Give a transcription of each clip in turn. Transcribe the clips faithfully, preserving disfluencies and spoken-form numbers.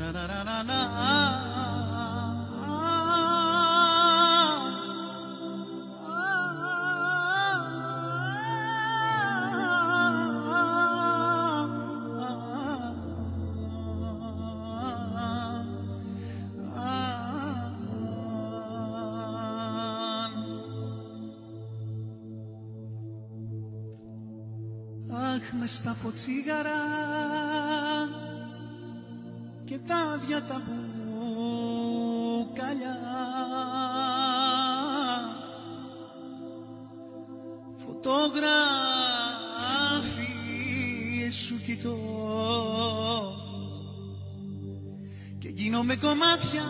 Αχ, μες στα ποτσίγαρα και τα άδεια τα μπουκάλια, φωτογραφίες σου κοιτώ και γίνομαι κομμάτια.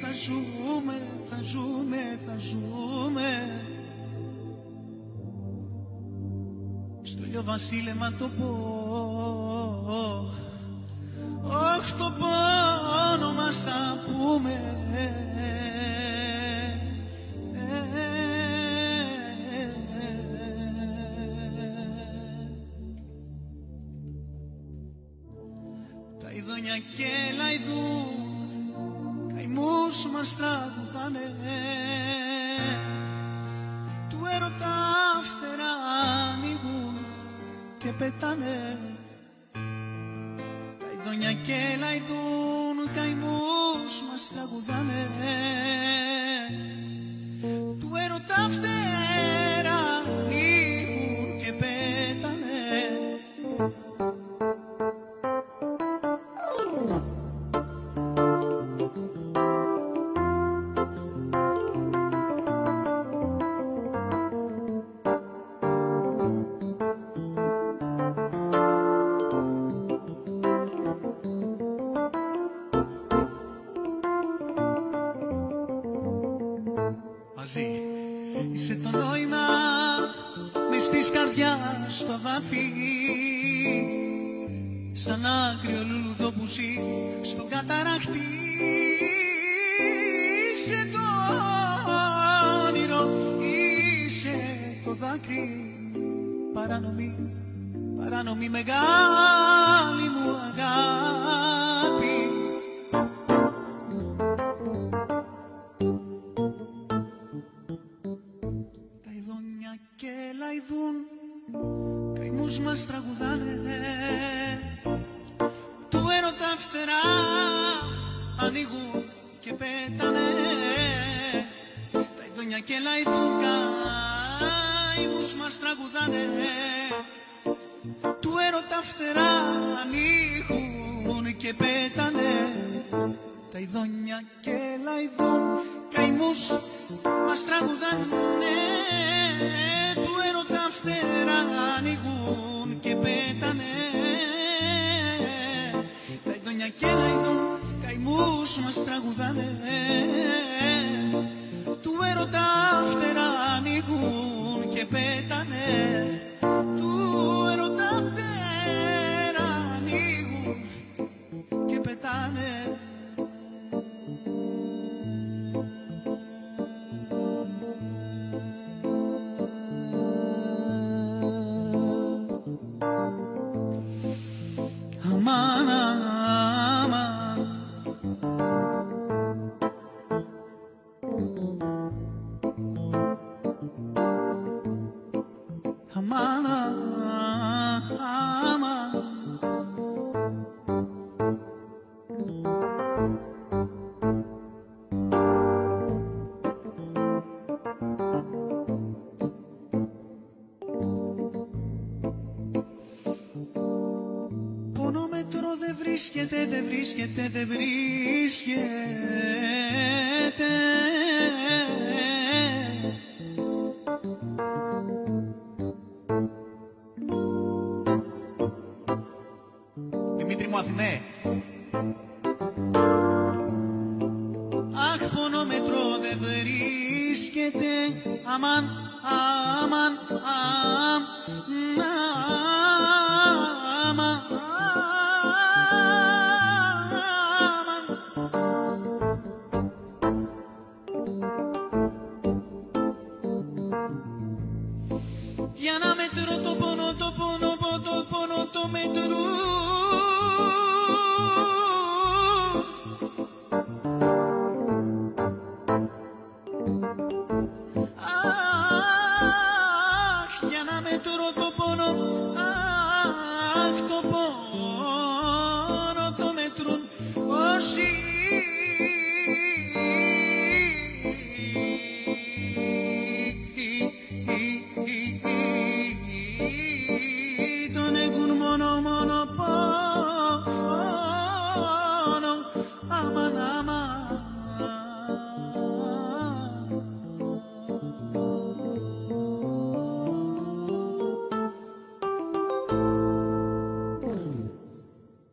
Θα ζούμε, θα ζούμε στο ηλιοβασίλεμα το πω. Όχ, το πόνο μας θα πούμε. Τα ειδόνια και λαϊδού καημούς μας τραγουδάνε, του έρωτα φτερά ανοίγουν και πετάνε. Τα ειδόνια και λαϊδούν, καημούς μας τραγουδάνε, του έρωτα φτερά ανοίγουν και πετάνε. Είσαι το νόημα μες της καρδιάς στο βάθι, σαν άγριο λουλουδό που ζει στον καταράκτη. Είσαι το όνειρο, είσαι το δάκρυ, παρανομή, παρανομή μεγάλη μου αγάπη. Και λαϊδούν, καημούς μας τραγουδάνε, του έρωτα φτερά ανοίγουν και πέτανε. Τα ειδόνια και λαϊδούν, καημούς μας τραγουδάνε, του έρωτα φτερά ανοίγουν και πέτανε. Τα ειδόνια και λαϊδούν, καημούς μας τραγουδάνε, του έρωτα φτερά ανοίγουν και πέτανε. Τα ειδόνια και λαϊδούν, καημούς μας τραγουδάνε, του έρωτα φτερά ανοίγουν και πέτανε. Του έρωτα φτερά ανοίγουν και πέτανε. Πονόμετρο δεν βρίσκεται, δεν βρίσκεται, δεν βρίσκεται. Δημήτρη μου Αθηνέ. Αχ, πονόμετρο δεν βρίσκεται, αμάν, αμάν, αμάν, αμάν. Ah